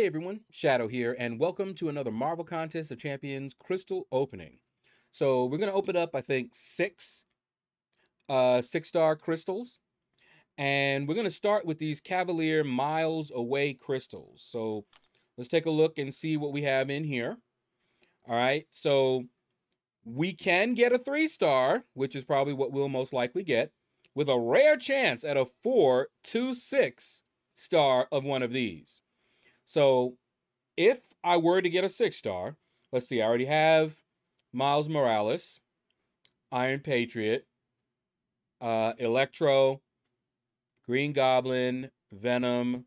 Hey everyone, Shadow here, and welcome to another Marvel Contest of Champions Crystal Opening. So we're going to open up, I think, six-star crystals. And we're going to start with these Cavalier Miles Away crystals. So let's take a look and see what we have in here. All right, so we can get a 3-star, which is probably what we'll most likely get, with a rare chance at a 4 to 6-star of one of these. So if I were to get a 6-star, let's see, I already have Miles Morales, Iron Patriot, Electro, Green Goblin, Venom,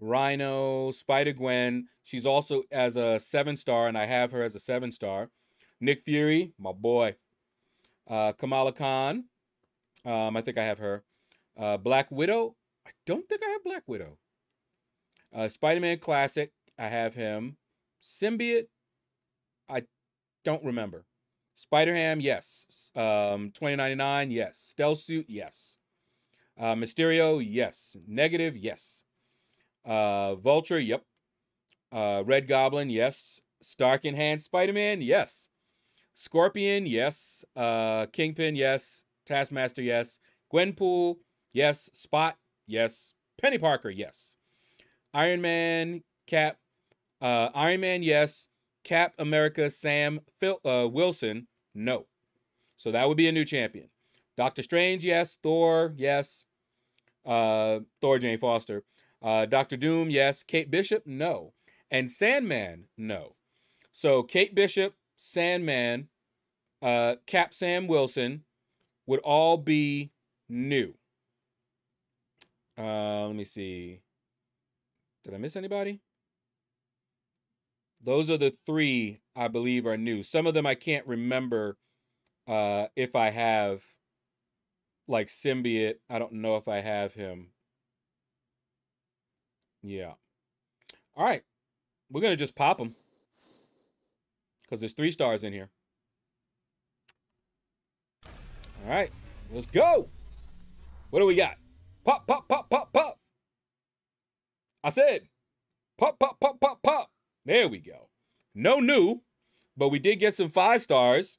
Rhino, Spider-Gwen. She's also as a 7-star, and I have her as a 7-star. Nick Fury, my boy. Kamala Khan, I think I have her. Black Widow, I don't think I have Black Widow. Spider-Man Classic, I have him. Symbiote, I don't remember. Spider-Ham, yes. 2099, yes. Stealth Suit, yes. Mysterio, yes. Negative, yes. Vulture, yep. Red Goblin, yes. Stark-enhanced Spider-Man, yes. Scorpion, yes. Kingpin, yes. Taskmaster, yes. Gwenpool, yes. Spot, yes. Penny Parker, yes. Iron Man, yes. Cap America, Sam Wilson, no. So that would be a new champion. Doctor Strange, yes. Thor, yes. Thor Jane Foster. Doctor Doom, yes. Kate Bishop, no. And Sandman, no. So Kate Bishop, Sandman, Cap Sam Wilson would all be new. Let me see. Did I miss anybody? Those are the three I believe are new. Some of them I can't remember if I have, like Symbiote. I don't know if I have him. Yeah. All right. We're going to just pop them because there's 3 stars in here. All right. Let's go. What do we got? Pop, pop, pop, pop, pop. I said, pop, pop, pop, pop, pop. There we go. No new, but we did get some 5 stars,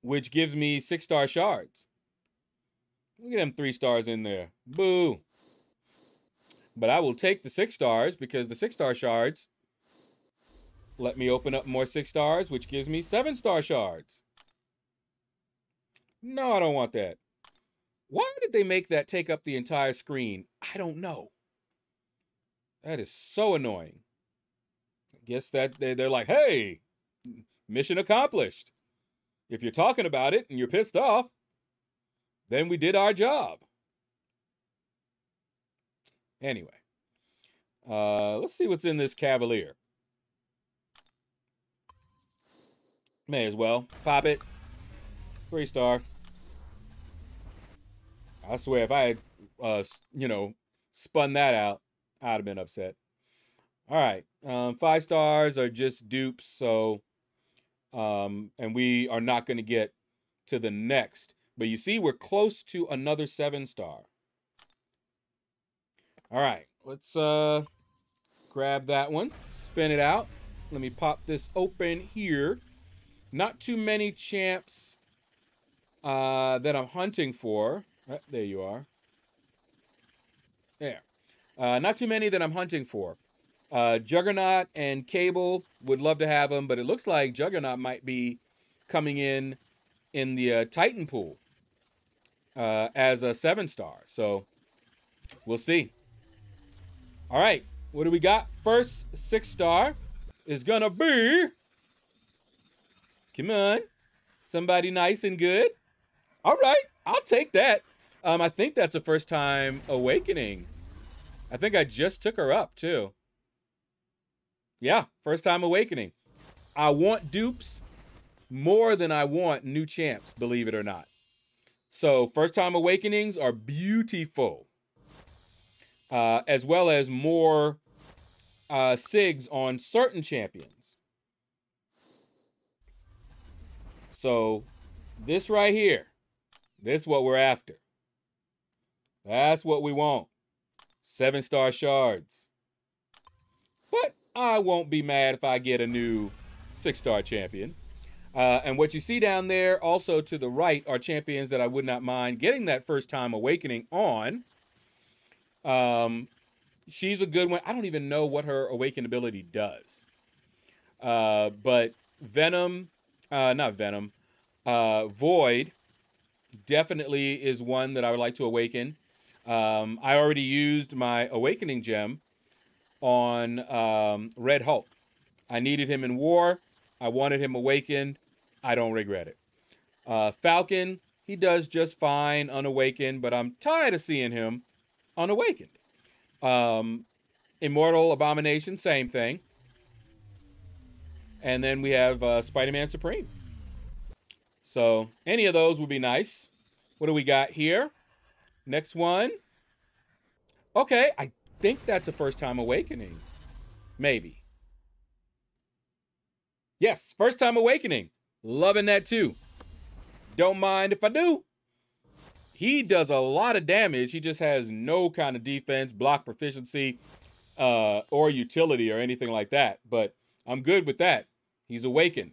which gives me 6-star shards. Look at them 3 stars in there. Boo. But I will take the 6 stars because the 6-star shards let me open up more 6 stars, which gives me 7-star shards. No, I don't want that. Why did they make that take up the entire screen? I don't know. That is so annoying. I guess that they're like, hey, mission accomplished. If you're talking about it and you're pissed off, then we did our job. Anyway, let's see what's in this Cavalier. May as well. Pop it. 3-star. I swear, if I had, spun that out, I'd have been upset. All right. 5 stars are just dupes, so, and we are not going to get to the next. But you see, we're close to another 7-star. All right. Let's grab that one, spin it out. Let me pop this open here. Not too many champs that I'm hunting for. There you are. There. Not too many that I'm hunting for. Juggernaut and Cable, would love to have them, but it looks like Juggernaut might be coming in the Titan pool as a 7-star. So we'll see. All right. What do we got? First 6-star is going to be... Come on. Somebody nice and good. All right. I'll take that. I think that's a first time awakening. I think I just took her up too. Yeah, first time awakening. I want dupes more than I want new champs, believe it or not. So first time awakenings are beautiful. As well as more SIGs on certain champions. So this right here. This is what we're after. That's what we want. 7-star shards. But I won't be mad if I get a new 6-star champion. And what you see down there, also to the right, are champions that I would not mind getting that first time awakening on. She's a good one. I don't even know what her awakened ability does. But Venom, Void definitely is one that I would like to awaken. I already used my awakening gem on Red Hulk. I needed him in war. I wanted him awakened. I don't regret it. Falcon, he does just fine unawakened, but I'm tired of seeing him unawakened. Immortal Abomination, same thing. And then we have Spider-Man Supreme. So any of those would be nice. What do we got here? Next one. Okay, I think that's a first-time awakening. Maybe. Yes, first-time awakening. Loving that, too. Don't mind if I do. He does a lot of damage. He just has no kind of defense, block proficiency, or utility or anything like that. But I'm good with that. He's awakened.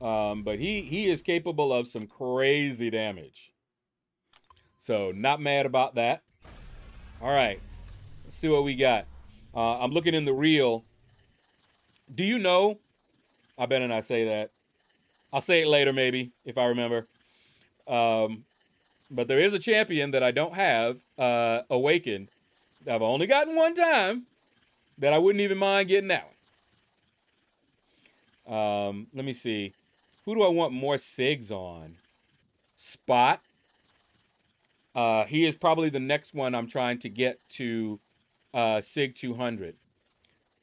But he is capable of some crazy damage. So not mad about that. All right. Let's see what we got. I'm looking in the reel. Do you know? I better not say that. I'll say it later maybe if I remember. But there is a champion that I don't have awakened. I've only gotten one time. That I wouldn't even mind getting that one. Let me see. Who do I want more SIGs on? Spot. He is probably the next one I'm trying to get to SIG 200.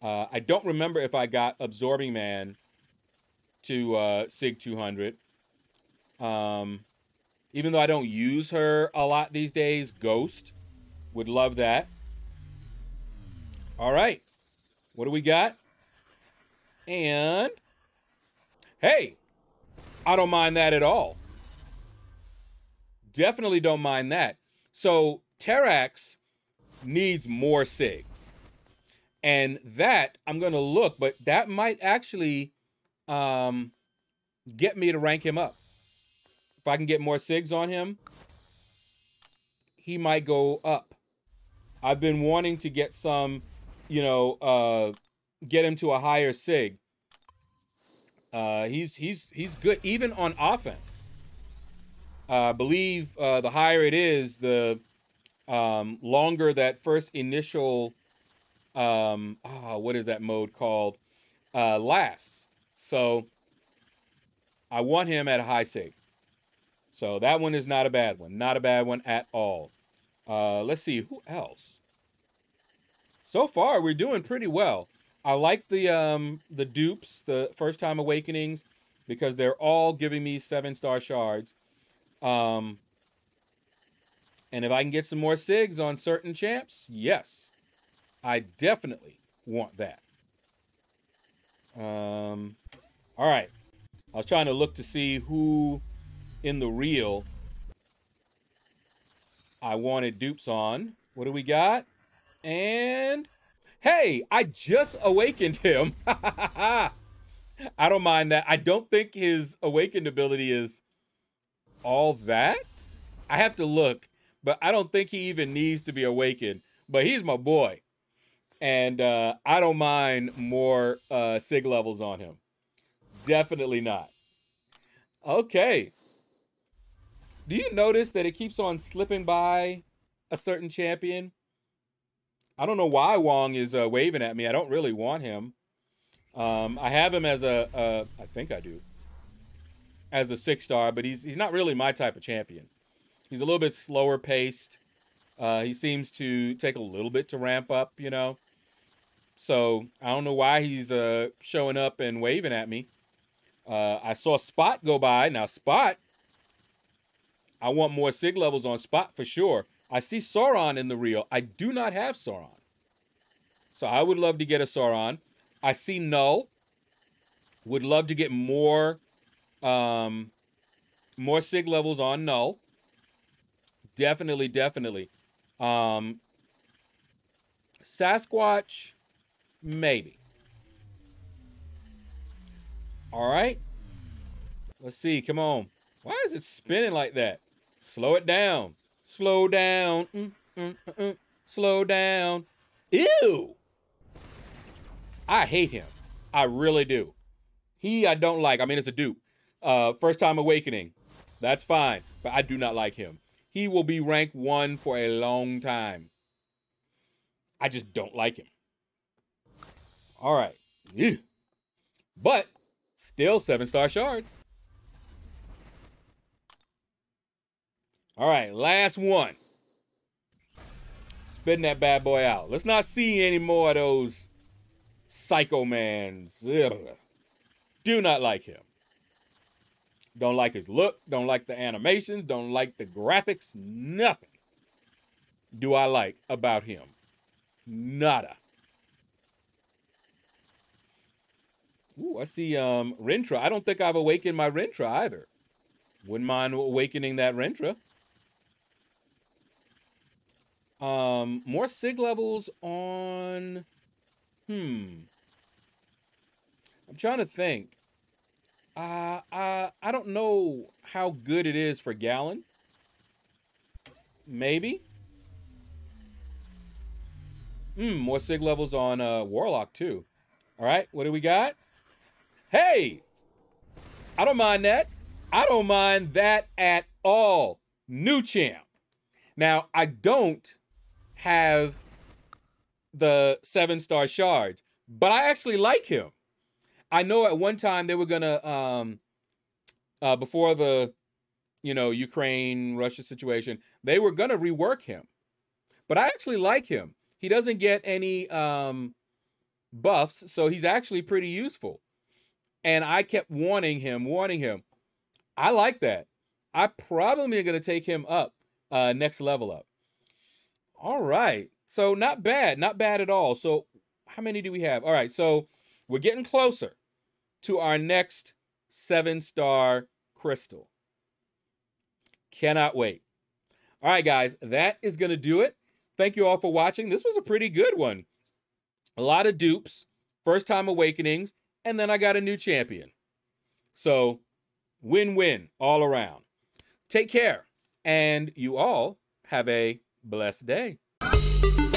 I don't remember if I got Absorbing Man to SIG 200. Even though I don't use her a lot these days, Ghost would love that. All right, what do we got? And, hey, I don't mind that at all. Definitely don't mind that. So Terax needs more SIGs. And that, I'm gonna look, but that might actually get me to rank him up. If I can get more SIGs on him, he might go up. I've been wanting to get some, you know, get him to a higher SIG. He's good, even on offense. I believe the higher it is, the longer that first initial, what is that mode called? Lasts. So I want him at a high SIG. So that one is not a bad one. Not a bad one at all. Let's see, who else? So far, we're doing pretty well. I like the dupes, the first-time awakenings, because they're all giving me 7-star shards. And if I can get some more SIGs on certain champs, yes, I definitely want that. All right. I was trying to look to see who in the reel I wanted dupes on. What do we got? And, hey, I just awakened him. I don't mind that. I don't think his awakened ability is all that. I have to look, but I don't think he even needs to be awakened. But he's my boy. And I don't mind more SIG levels on him. Definitely not. Okay. Do you notice that it keeps on slipping by a certain champion? I don't know why Wong is waving at me. I don't really want him. I have him as a, I think I do, as a 6-star, but he's not really my type of champion. He's a little bit slower paced. He seems to take a little bit to ramp up, you know. So I don't know why he's showing up and waving at me. I saw Spot go by. Now Spot, I want more SIG levels on Spot for sure. I see Sauron in the reel. I do not have Sauron. So I would love to get a Sauron. I see Null. Would love to get more more SIG levels on Null. Definitely. Sasquatch, maybe. All right. Let's see. Come on. Why is it spinning like that? Slow it down. Slow down. Slow down. Ew. I hate him. I really do. He I don't like. I mean, it's a dupe. First time awakening. That's fine. But I do not like him. He will be rank 1 for a long time. I just don't like him. All right. Ew. But still 7-star shards. All right, last one. Spitting that bad boy out. Let's not see any more of those Psycho Mans. Ugh. Do not like him. Don't like his look. Don't like the animations. Don't like the graphics. Nothing do I like about him. Nada. Ooh, I see Rentra. I don't think I've awakened my Rentra either. Wouldn't mind awakening that Rentra. More SIG levels on, I'm trying to think. I don't know how good it is for Gallon. Maybe. More SIG levels on, Warlock too. All right, what do we got? Hey, I don't mind that. I don't mind that at all. New champ. Now, I don't have the 7-star shards, but I actually like him. I know at one time they were gonna, before the, Ukraine, Russia situation, they were gonna rework him, but I actually like him. He doesn't get any buffs, so he's actually pretty useful. And I kept warning him. I like that. I probably am gonna take him up, next level up. All right, so not bad, not bad at all. So how many do we have? All right, so we're getting closer to our next 7-star crystal. Cannot wait. All right, guys, that is going to do it. Thank you all for watching. This was a pretty good one. A lot of dupes, first-time awakenings, and then I got a new champion. So win-win all around. Take care, and you all have a blessed day.